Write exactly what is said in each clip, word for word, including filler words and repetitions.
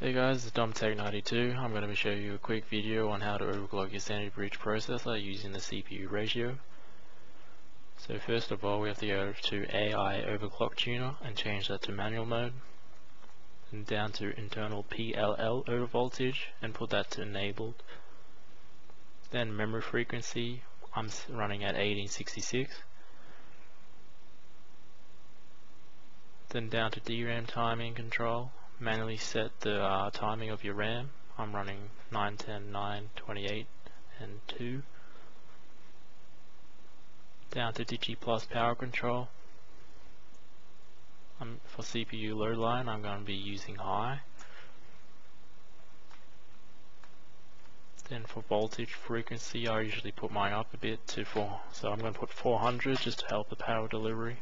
Hey guys, it's Dom Tech ninety-two. I'm going to be showing you a quick video on how to overclock your Sandy Bridge processor using the C P U ratio. So first of all, we have to go to A I overclock tuner and change that to manual mode, and down to internal P L L overvoltage and put that to enabled. Then memory frequency, I'm running at eighteen sixty-six. Then down to D RAM timing control, manually set the uh, timing of your RAM. I'm running nine, ten, nine, twenty-eight and two. Down to Digi+ power control. Um, for C P U load line, I'm going to be using high. Then for voltage frequency, I usually put mine up a bit to four. So I'm going to put four hundred just to help the power delivery.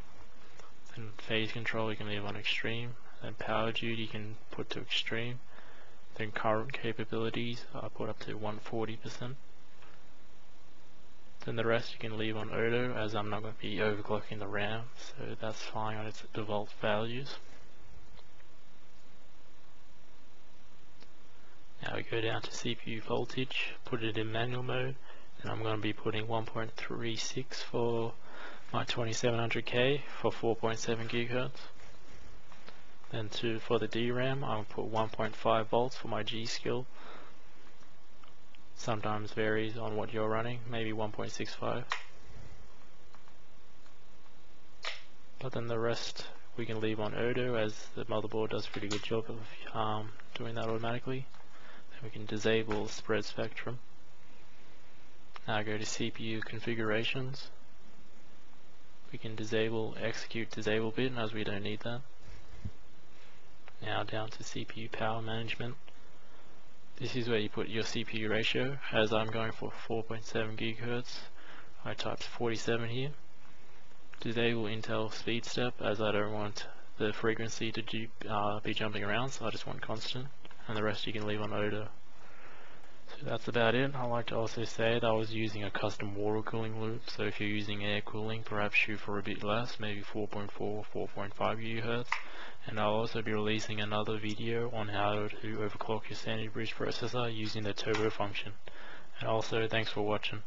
Then phase control, you can leave on extreme. Then power duty you can put to extreme. Then current capabilities I put up to one hundred forty percent. Then the rest you can leave on auto, as I'm not going to be overclocking the RAM, so that's fine on its default values. Now we go down to C P U voltage, put it in manual mode, and I'm going to be putting one point three six for my twenty-seven hundred K for four point seven gigahertz. Then to, for the D RAM, I'll put one point five volts for my G Skill. Sometimes varies on what you're running, maybe one point six five. But then the rest we can leave on auto, as the motherboard does a pretty good job of um, doing that automatically. Then we can disable spread spectrum. Now go to C P U configurations. We can disable execute disable bit, as we don't need that. Now down to C P U power management. This is where you put your C P U ratio. As I'm going for four point seven gigahertz, I typed forty-seven here. Disable Intel SpeedStep, as I don't want the frequency to do, uh, be jumping around, so I just want constant, and the rest you can leave on auto. So that's about it. I'd like to also say that I was using a custom water cooling loop, so if you're using air cooling, perhaps shoot for a bit less, maybe four point four, four point five gigahertz. And I'll also be releasing another video on how to overclock your Sandy Bridge processor using the turbo function. And also, thanks for watching.